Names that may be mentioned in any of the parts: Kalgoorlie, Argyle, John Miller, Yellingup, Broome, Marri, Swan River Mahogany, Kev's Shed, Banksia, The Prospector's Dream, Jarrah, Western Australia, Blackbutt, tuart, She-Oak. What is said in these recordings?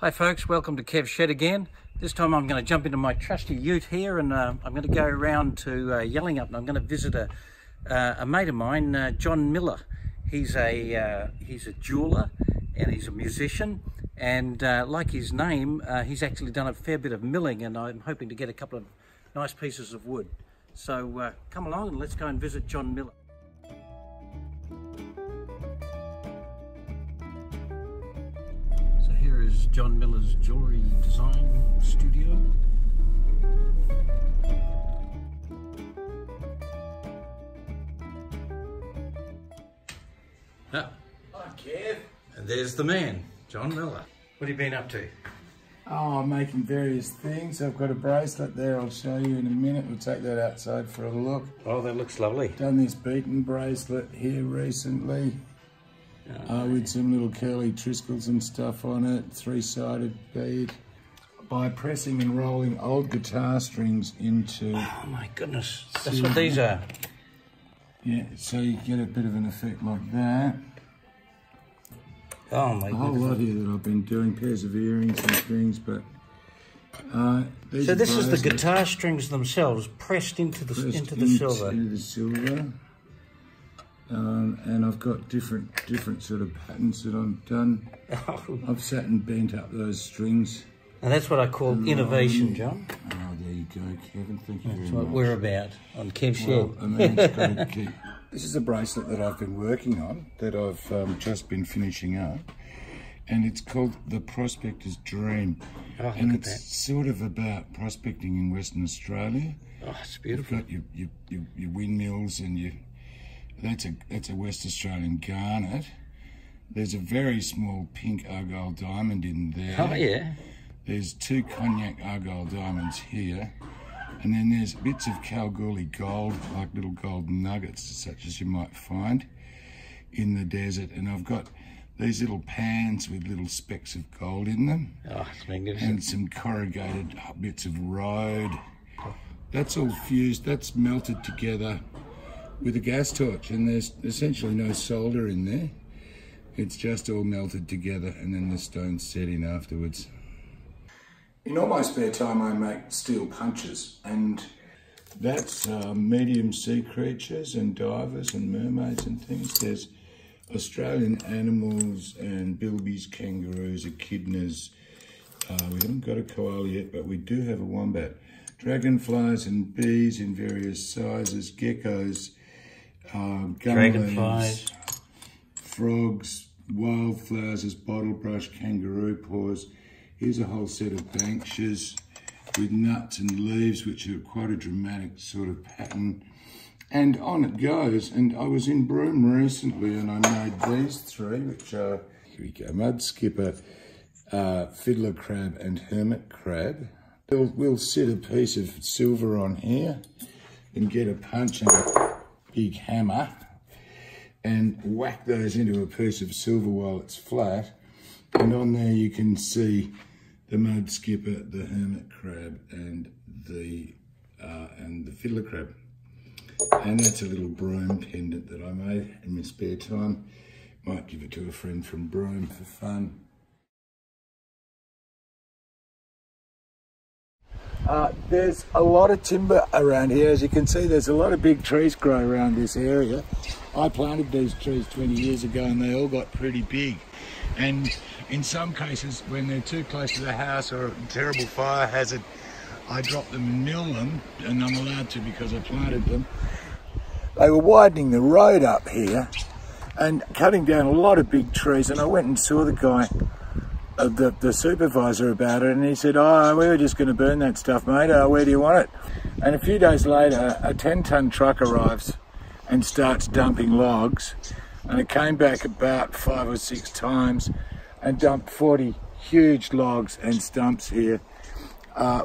Hi folks, welcome to Kev's Shed again. This time I'm going to jump into my trusty ute here and I'm going to go around to Yellingup and I'm going to visit a mate of mine, John Miller. He's a jeweller and he's a musician, and like his name, he's actually done a fair bit of milling, and I'm hoping to get a couple of nice pieces of wood. So come along and let's go and visit John Miller. Is John Miller's jewellery design studio. Ah. Hi, Kev. And there's the man, John Miller. What have you been up to? Oh, I'm making various things. I've got a bracelet there I'll show you in a minute. We'll take that outside for a look. Oh, that looks lovely. Done this beaten bracelet here recently. With some little curly triscles and stuff on it, three-sided bead. By pressing and rolling old guitar strings into... Oh my goodness, that's what these are. Yeah, so you get a bit of an effect like that. Oh my goodness. A whole lot here that I've been doing, pairs of earrings and things, but... so this is the guitar strings themselves pressed into the silver. Into the silver. And I've got different sort of patterns that I've done. I've sat and bent up those strings. And that's what I call innovation, John. Oh, there you go, Kevin. Thank you very much. That's what we're about on Kev's Shed. Well, I mean, it's got to keep. This is a bracelet that I've been working on, that I've just been finishing up. And it's called The Prospector's Dream. Oh, and it's sort of about prospecting in Western Australia. Oh, it's beautiful. You've got your windmills and your... That's a West Australian garnet. There's a very small pink Argyle diamond in there. Oh, yeah. There's two cognac Argyle diamonds here. And then there's bits of Kalgoorlie gold, like little gold nuggets, such as you might find in the desert. And I've got these little pans with little specks of gold in them. Oh, it's magnificent. And some corrugated bits of road. That's all fused, that's melted together with a gas torch, and there's essentially no solder in there. It's just all melted together, and then the stone's set in afterwards. In all my spare time, I make steel punches, and that's medium sea creatures and divers and mermaids and things. There's Australian animals and bilbies, kangaroos, echidnas. We haven't got a koala yet, but we do have a wombat. Dragonflies and bees in various sizes, geckos, dragonflies, frogs, wildflowers, bottlebrush, kangaroo paws. Here's a whole set of banksias with nuts and leaves, which are quite a dramatic sort of pattern. And on it goes. And I was in Broome recently and I made these three, which are, here we go, mud skipper, fiddler crab and hermit crab. We'll sit a piece of silver on here and get a punch and a big hammer and whack those into a piece of silver while it's flat, and on there you can see the mud skipper, the hermit crab, and the fiddler crab. And that's a little Broome pendant that I made in my spare time. Might give it to a friend from Broome for fun. There's a lot of timber around here. As you can see, there's a lot of big trees grow around this area. I planted these trees 20 years ago and they all got pretty big. And in some cases, when they're too close to the house or a terrible fire hazard, I drop them and mill them, and I'm allowed to because I planted them. They were widening the road up here and cutting down a lot of big trees, and I went and saw the guy, the supervisor, about it, and he said, "Oh, we were just going to burn that stuff, mate. Where do you want it?" And a few days later, a 10-ton truck arrives and starts dumping logs, and it came back about 5 or 6 times and dumped 40 huge logs and stumps here,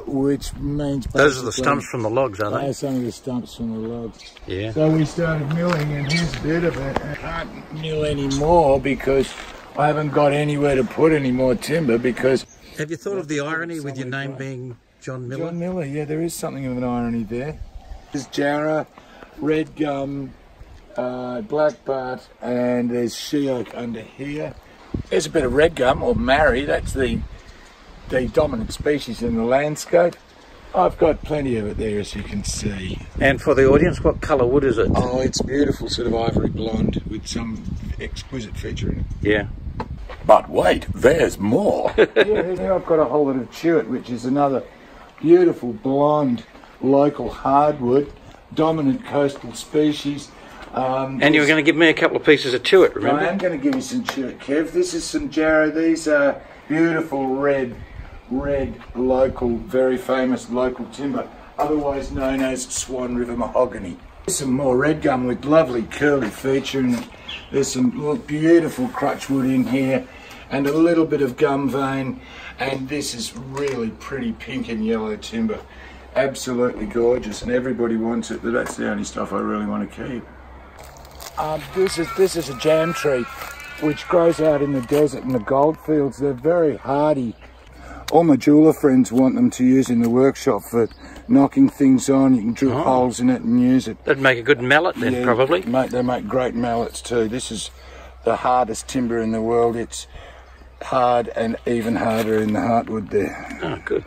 which means... Those are the stumps from the logs, aren't they? They are some of the stumps from the logs. Yeah. So we started milling, and here's a bit of it. I can't mill anymore because... I haven't got anywhere to put any more timber because... Have you thought of the irony with your name being John Miller? John Miller, yeah, there is something of an irony there. There's Jarrah, red gum, blackbutt, and there's she-oak under here. There's a bit of red gum, or Marri, that's the the dominant species in the landscape. I've got plenty of it there, as you can see. And for the audience, what colour wood is it? Oh, it's beautiful, sort of ivory blonde with some exquisite feature in it. Yeah. But wait, there's more. Yeah, now I've got a whole lot of tuart, which is another beautiful blonde local hardwood, dominant coastal species. And you were going to give me a couple of pieces of tuart, remember? I am going to give you some tuart, Kev. This is some Jarrah. These are beautiful red local, very famous local timber, otherwise known as Swan River Mahogany. There's some more red gum with lovely curly feature, and there's some beautiful crutchwood in here, and a little bit of gum vein, and this is really pretty pink and yellow timber. Absolutely gorgeous, and everybody wants it, but that's the only stuff I really want to keep. This is a jam tree which grows out in the desert and the gold fields. They're very hardy. All my jeweller friends want them to use in the workshop for knocking things on. You can drill holes in it and use it. That'd make a good mallet then, yeah, probably. They make great mallets too. This is the hardest timber in the world. It's hard and even harder in the heartwood there. Oh, good.